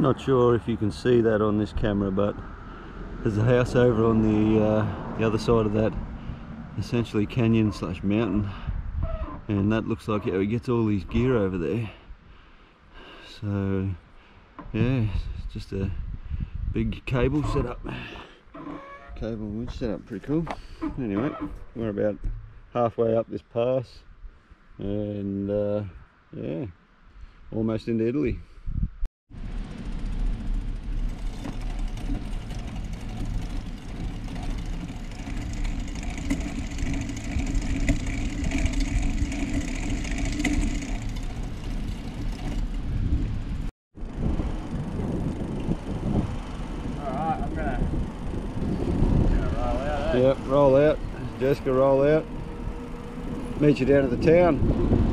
Not sure if you can see that on this camera, but there's a house over on the other side of that essentially canyon slash mountain, and that looks like it gets all his gear over there. So yeah, it's just a big cable setup, cable winch setup, pretty cool. Anyway, we're about halfway up this pass, and yeah, almost into Italy. Yep, roll out. Jessica, roll out. Meet you down at the town.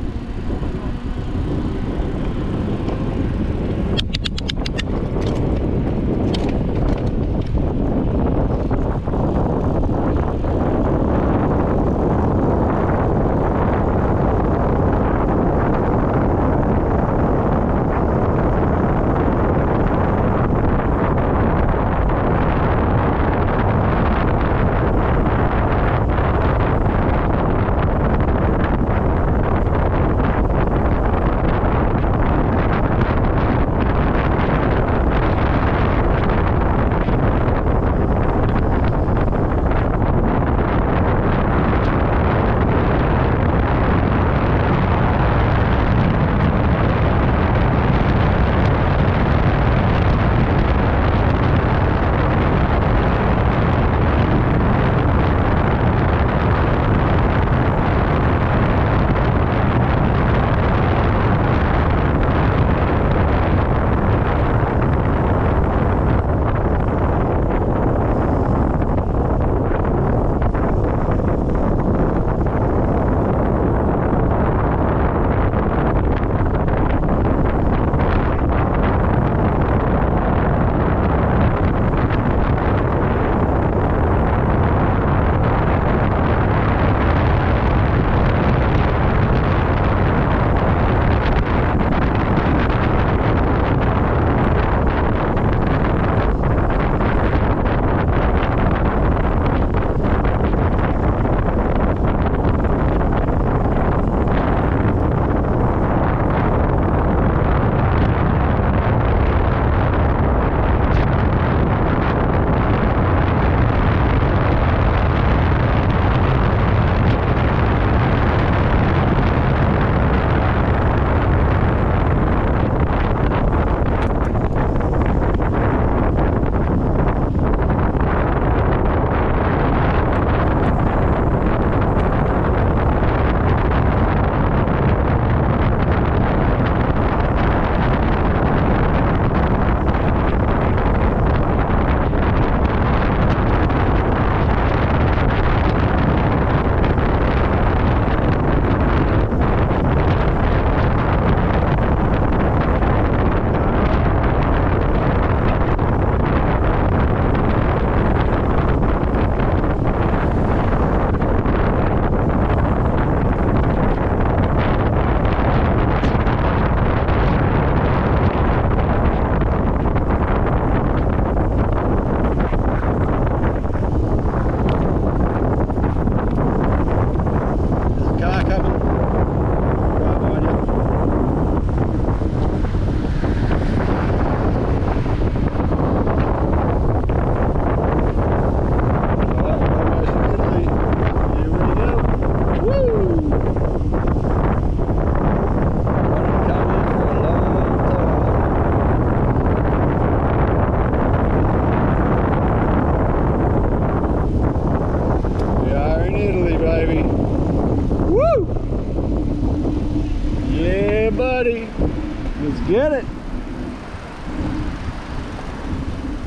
Get it!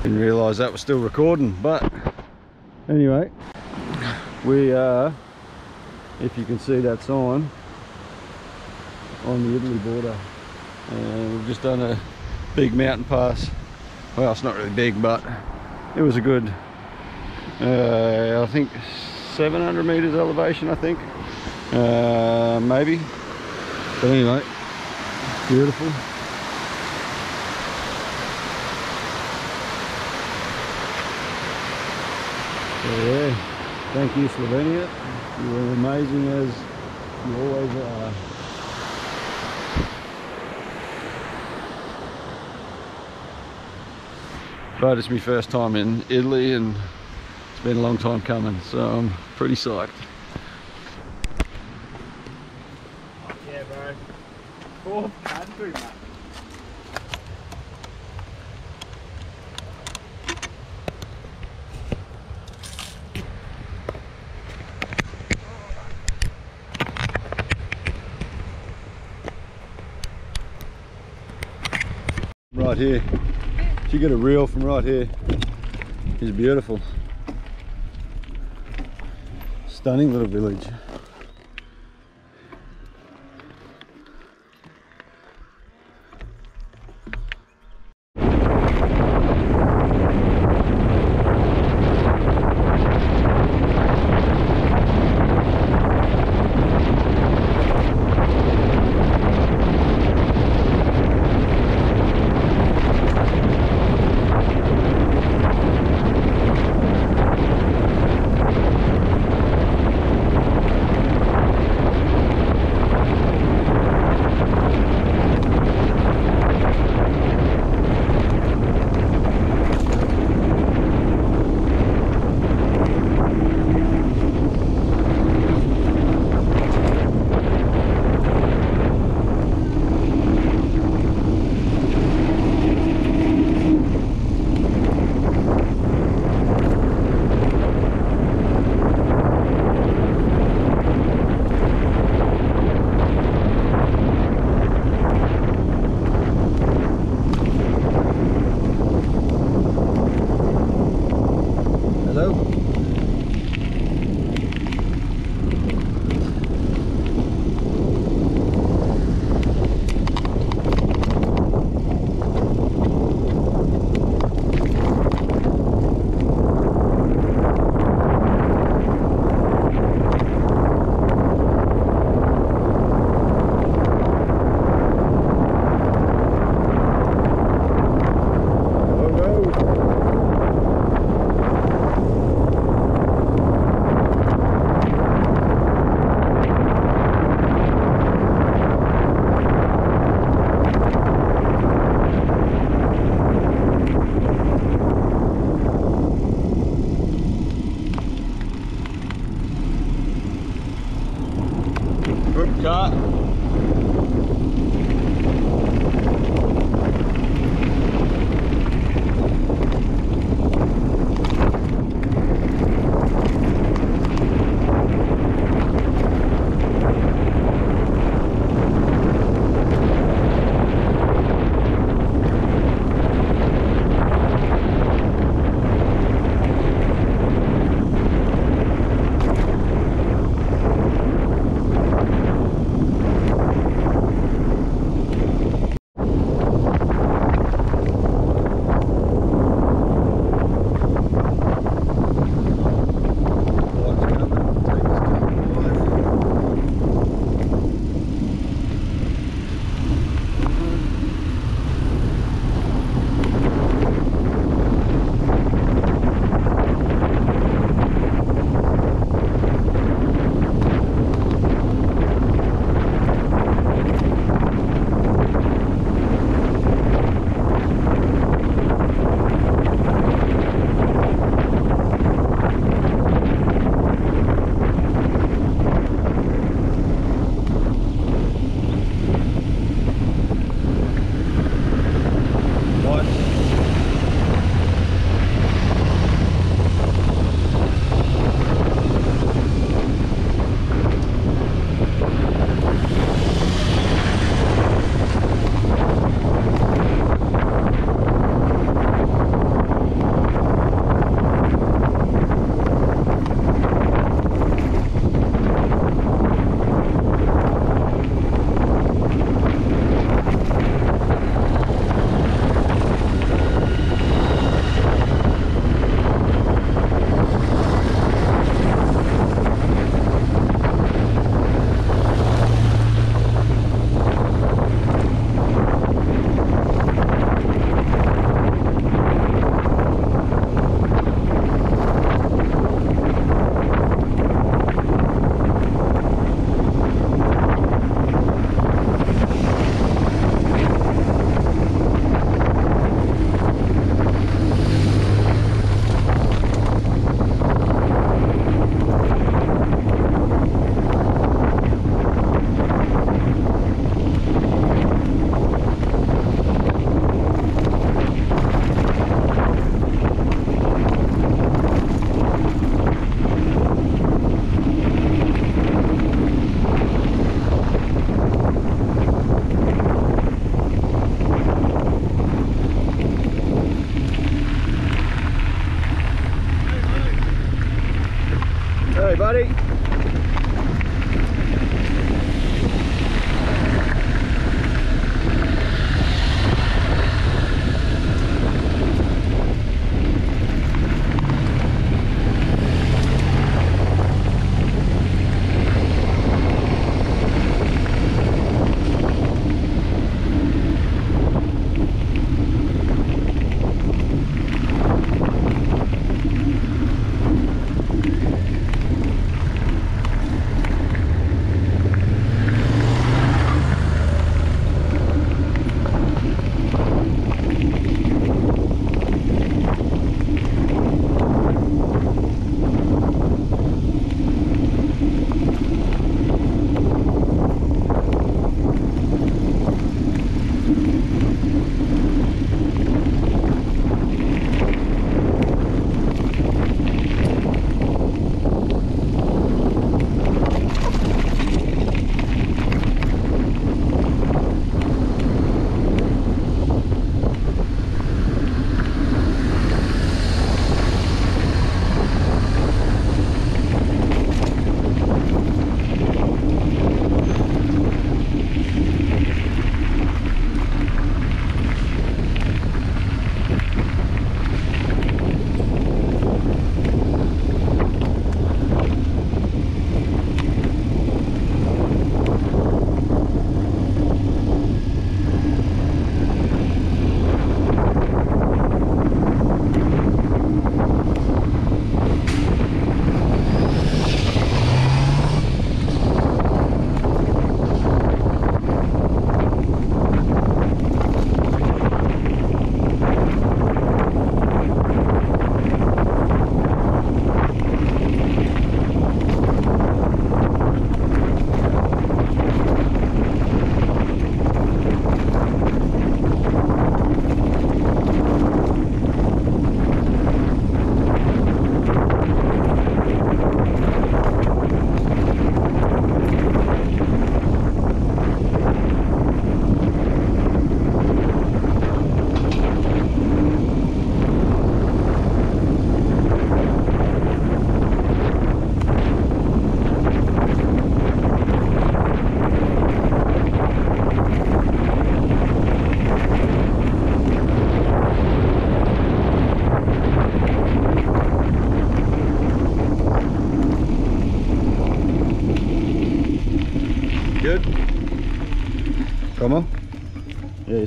Didn't realise that was still recording, but anyway, we are, if you can see that sign, on the Italy border, and we've just done a big mountain pass. Well, it's not really big, but it was a good, I think 700 metres elevation, I think, maybe, but anyway, beautiful. So yeah, thank you Slovenia, you were amazing as you always are. But it's my first time in Italy and it's been a long time coming, so I'm pretty psyched. Oh, yeah bro, cool country man. Right here, if you get a reel from right here, it's beautiful. Stunning little village.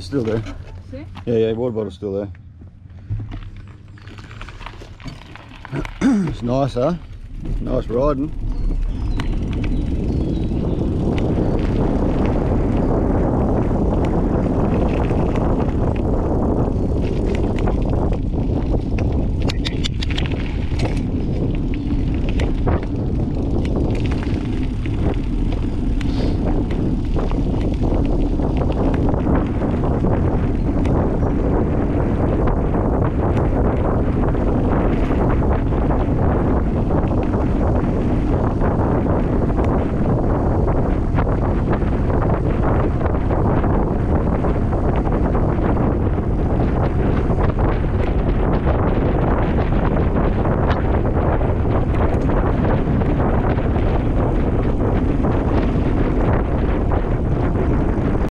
it's still there. See? Yeah, water bottle's still there. It's nice, huh? Nice riding.